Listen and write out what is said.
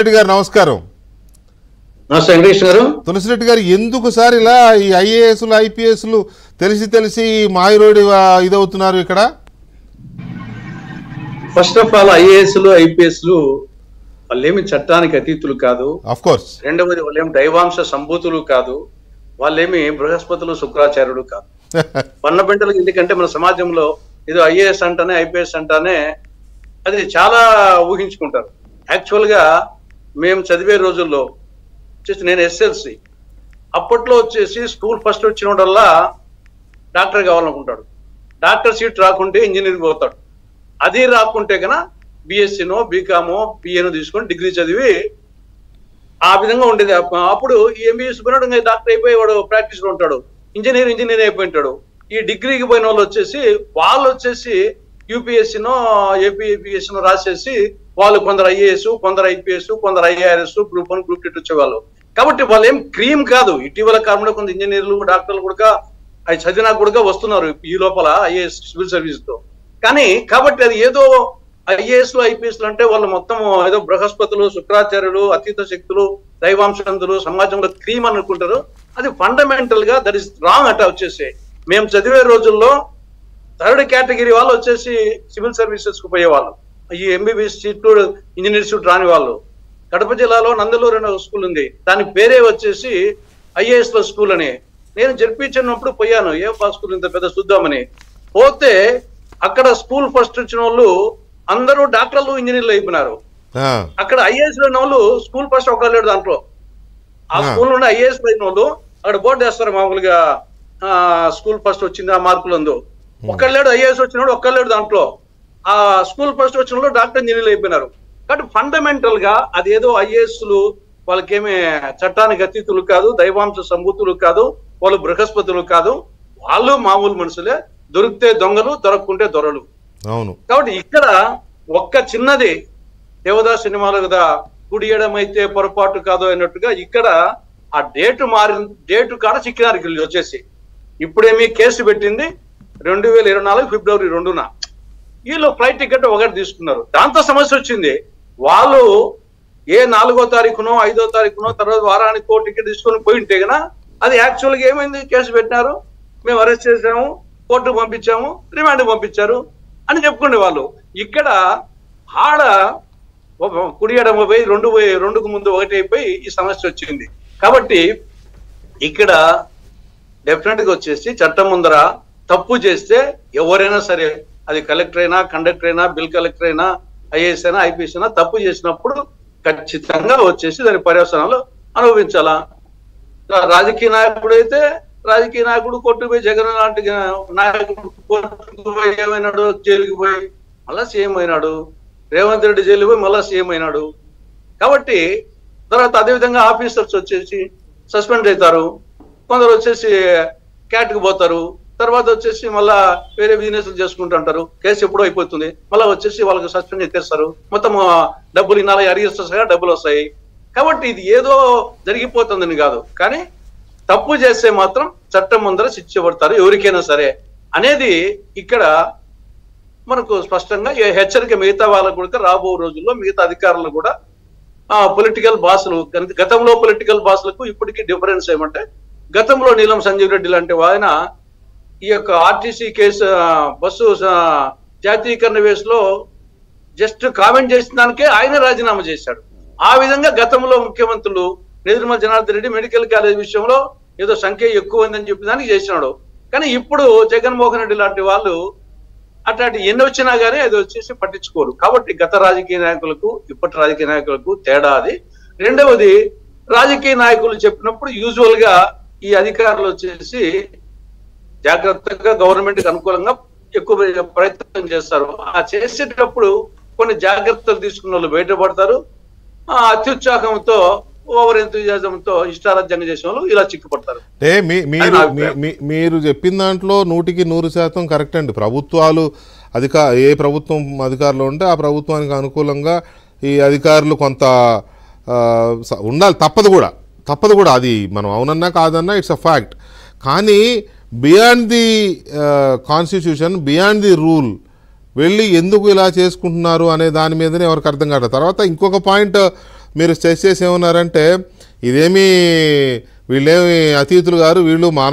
రెడ్డి గారు నమస్కారం. తులసిరెడ్డి గారు, ఎందుకు సార్ ఇలా ఈ ఐఏఎస్లు ఐపీఎస్లు తెలిసి మాయరోడి ఇదవుతున్నారు? ఇక్కడ ఫస్ట్ ఆఫ్ ఆల్ ఐఏఎస్లు ఐపీఎస్లు వాళ్ళేమి చట్టానికి అతీతులు కాదు. రెండవది వాళ్ళేమి దైవాంశ సంభూతులు కాదు. వాళ్ళేమి బృహస్పతులు శుక్రాచార్యులు కాదు. పన్నపెంటలకు ఎందుకంటే మన సమాజంలో ఏదో ఐఏఎస్ అంటానే ఐపీఎస్ అంటానే అది చాలా ఊహించుకుంటారు. యాక్చువల్గా మేము చదివే రోజుల్లో వచ్చేసి నేను ఎస్ఎల్సి అప్పట్లో వచ్చేసి స్కూల్ ఫస్ట్ వచ్చిన వాడల్లా డాక్టర్ కావాలనుకుంటాడు. డాక్టర్ సీట్ రాకుంటే ఇంజనీరింగ్ పోతాడు. అది రాకుంటే కన్నా బీఎస్సీనో బీకామో బిఏనో తీసుకొని డిగ్రీ చదివి ఆ విధంగా ఉండేది. అప్పుడు ఈ ఎంబీఎస్ పోయినాడు, ఇంకా డాక్టర్ అయిపోయి వాడు ప్రాక్టీస్లో ఉంటాడు. ఇంజనీర్ అయిపోయింటాడు. ఈ డిగ్రీకి పోయిన వాళ్ళు వచ్చేసి యూపీఎస్సీనో ఏపీఎస్సీనో రాసేసి వాళ్ళు కొందరు ఐఏఎస్, కొందరు ఐపీఎస్, కొందరు ఐఆర్ఎస్, గ్రూప్ 1, గ్రూప్ 2 వచ్చేవాళ్ళు. కాబట్టి వాళ్ళు ఏం క్రీమ్ కాదు. ఇటీవల కాలంలో కొంత ఇంజనీర్లు డాక్టర్లు కూడా అవి చదివినా కూడా వస్తున్నారు ఈ లోపల ఐఏఎస్ సివిల్ సర్వీస్ తో. కాబట్టి అది ఏదో ఐఏఎస్లు ఐపీఎస్లు అంటే వాళ్ళు మొత్తం ఏదో బృహస్పతులు శుక్రాచార్యులు అతీత శక్తులు దైవాంశంతులు సమాజంలో క్రీమ్ అనుకుంటారు. అది ఫండమెంటల్ గా దట్ ఇస్ రాంగ్. అట వచ్చేసి మేము చదివే రోజుల్లో 3rd కేటగిరీ వాళ్ళు వచ్చేసి సివిల్ సర్వీసెస్ కు పోయేవాళ్ళు. ఈ ఎంబీబీఎస్ సీట్లు ఇంజనీర్ సీట్ రాని వాళ్ళు. కడప జిల్లాలో నందలూరు అనే స్కూల్ ఉంది, దాని పేరే వచ్చేసి ఐఏఎస్ల స్కూల్ అని. నేను జరిపించినప్పుడు పోయాను, ఏ స్కూల్ ఇంత పెద్ద చూద్దామని పోతే అక్కడ స్కూల్ ఫస్ట్ వచ్చిన వాళ్ళు అందరూ డాక్టర్లు ఇంజనీర్లు అయిపోయినారు. అక్కడ ఐఏఎస్ అయిన వాళ్ళు స్కూల్ ఫస్ట్ ఒక లేడు దాంట్లో. ఆ స్కూల్ నుండి ఐఏఎస్ అయిన వాళ్ళు అక్కడ బోర్డు వేస్తారు మామూలుగా స్కూల్ ఫస్ట్ వచ్చింది ఆ మార్కులందు. ఒక్కళ్ళేడు ఐఏఎస్ వచ్చినాడు, ఒక్కళ్ళేడు దాంట్లో. ఆ స్కూల్ ఫస్ట్ వచ్చిన డాక్టర్ ఇంజనీర్లు అయిపోయినారు. కాబట్టి ఫండమెంటల్ గా అదేదో ఐఏఎస్లు వాళ్ళకేమి చట్టానికి అతీతులు కాదు, దైవాంశ సంభూతులు కాదు, వాళ్ళు బృహస్పతులు కాదు. వాళ్ళు మామూలు మనుషులే, దొరికితే దొంగలు, దొరక్కుంటే దొరలు. అవును. కాబట్టి ఇక్కడ ఒక్క చిన్నది దేవదాస్ సినిమాలు కదా, గుడి ఏడమైతే పొరపాటు కాదు అన్నట్టుగా ఇక్కడ ఆ డేటు కాడ చిక్కినారు వీళ్ళు వచ్చేసి. ఇప్పుడేమీ కేసు పెట్టింది 2024 ఫిబ్రవరి 2న. వీళ్ళు ఫ్లైట్ టికెట్ ఒకటి తీసుకున్నారు, దాంతో సమస్య వచ్చింది. వాళ్ళు 4వ తారీఖునో 5వ తారీఖునో తర్వాత వారానికో టికెట్ తీసుకొని పోయి ఉంటే కదా అది యాక్చువల్గా ఏమైంది, కేసు పెట్టినారు, మేము అరెస్ట్ చేసాము, కోర్టుకు పంపించాము, రిమాండ్ పంపించారు అని చెప్పుకునే వాళ్ళు. ఇక్కడ ఆడ కుడియడం పోయి 2కు ముందు ఒకటి అయిపోయి ఈ సమస్య వచ్చింది. కాబట్టి ఇక్కడ డెఫినెట్గా వచ్చేసి చట్టం ముందర తప్పు చేస్తే ఎవరైనా సరే, అది కలెక్టర్ అయినా, కండక్టర్ అయినా, బిల్ కలెక్టర్ అయినా, ఐఏఎస్ అయినా, ఐపీఎస్ అయినా, తప్పు చేసినప్పుడు ఖచ్చితంగా వచ్చేసి దాని పర్యవసనాలు అనుభవించాలా. రాజకీయ నాయకుడు అయితే రాజకీయ నాయకుడు కోర్టు పోయి, జగన్ లాంటి నాయకుడు కోర్టుకు పోయి ఏమైనాడు, జైలుకి పోయి మళ్ళా సీఎం అయినాడు, రేవంత్ రెడ్డి జైలు పోయి మళ్ళా సీఎం అయినాడు. కాబట్టి తర్వాత అదేవిధంగా ఆఫీసర్స్ వచ్చేసి సస్పెండ్ అవుతారు, కొందరు వచ్చేసి క్యాట్కి పోతారు, తర్వాత వచ్చేసి మళ్ళా వేరే బిజినెస్ చేసుకుంటుంటారు, కేసు ఎప్పుడో అయిపోతుంది, మళ్ళీ వచ్చేసి వాళ్ళకి సస్పెండ్ చేస్తారు, మొత్తం డబ్బులు ఇన్నాళ్ళు అరిగేస్తా సరే డబ్బులు వస్తాయి. కాబట్టి ఇది ఏదో జరిగిపోతుందని కాదు, కానీ తప్పు చేస్తే మాత్రం చట్టం ముందర శిక్షించబడతారు ఎవరికైనా సరే అనేది ఇక్కడ మనకు స్పష్టంగా హెచ్చరిక మిగతా వాళ్ళకు కూడా రాబో రోజుల్లో మిగతా అధికారులు కూడా. పొలిటికల్ బాసులు, గతంలో పొలిటికల్ బాసులకు ఇప్పటికీ డిఫరెన్స్ ఏమంటే, గతంలో నీలం సంజీవ్ రెడ్డి లాంటి ఆయన ఈ యొక్క ఆర్టీసీ కేసు బస్సు జాతీయకరణ వేసులో జస్ట్ కామెంట్ చేసిన దానికే ఆయన రాజీనామా చేశాడు. ఆ విధంగా గతంలో ముఖ్యమంత్రులు నిజమల జనార్దన్ రెడ్డి మెడికల్ కాలేజ్ విషయంలో ఏదో సంఖ్య ఎక్కువ ఉందని చెప్పిన దానికి చేసినాడు. కానీ ఇప్పుడు జగన్మోహన్ రెడ్డి లాంటి వాళ్ళు అట్లాంటి ఎన్ని వచ్చినా కానీ అది వచ్చేసి పట్టించుకోరు. కాబట్టి గత రాజకీయ నాయకులకు ఇప్పటి రాజకీయ నాయకులకు తేడా అది. రెండవది, రాజకీయ నాయకులు చెప్పినప్పుడు యూజువల్ గా ఈ అధికారులు వచ్చేసి జాగ్రత్తగా గవర్నమెంట్కి అనుకూలంగా ఎక్కువ ప్రయత్నం చేస్తారు. ఆ చేసేటప్పుడు కొన్ని జాగ్రత్తలు తీసుకున్న వాళ్ళు బయటపడతారు. అత్యుత్సాహంతో, ఓవర్ ఎంతూజియాజంతో ఇష్టారాజ్యంగా చేసిన వాళ్ళు ఇలా చిక్కుపడతారు. మీరు చెప్పిన దాంట్లో 100% కరెక్ట్ అండి. ప్రభుత్వాలు ఏ ప్రభుత్వం అధికారులు ఉంటే ఆ ప్రభుత్వానికి అనుకూలంగా ఈ అధికారులు కొంత ఉండాలి, తప్పదు కూడా అది మనం అవునన్నా కాదన్నా ఇట్స్ అ ఫ్యాక్ట్. కానీ beyond the constitution, beyond the rule వెళ్ళి ఎందుకు ఇలా చేసుకుంటున్నారు అనే దాని మీదనే ఎవరికి అర్థం కాదు. తర్వాత ఇంకొక పాయింట్ మీరు స్ట్రెస్ చేసి ఏమన్నారంటే, ఇదేమీ వీళ్ళేమి అతిథులు గారు, వీళ్ళు మానవ